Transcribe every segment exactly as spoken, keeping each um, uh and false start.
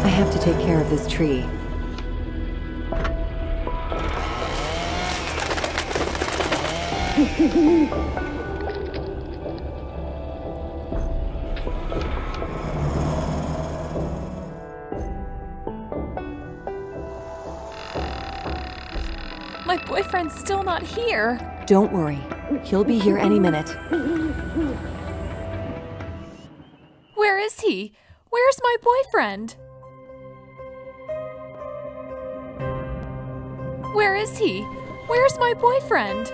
I have to take care of this tree. My boyfriend's still not here. Don't worry. He'll be here any minute. Where is he? Where's my boyfriend? Where is he? Where's my boyfriend?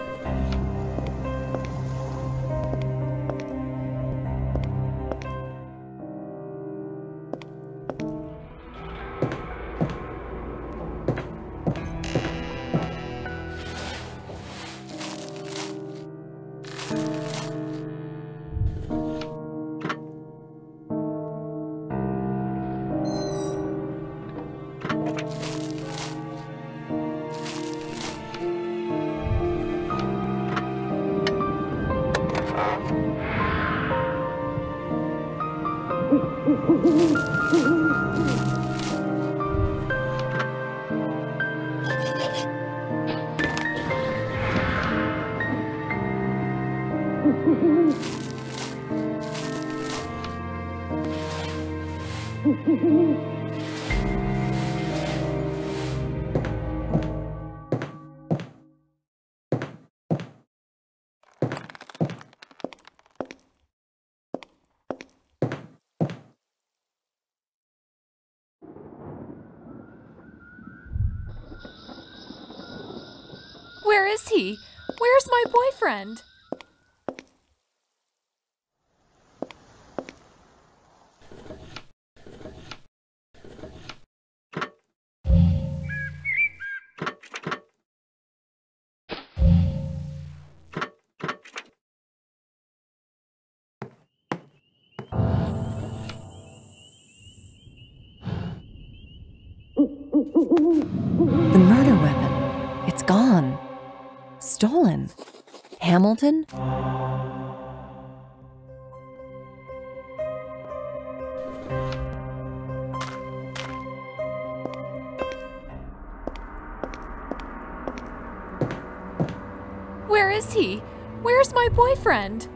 Where is he? Where's my boyfriend? The murder weapon. It's gone. Stolen. Hamilton? Where is he? Where's my boyfriend?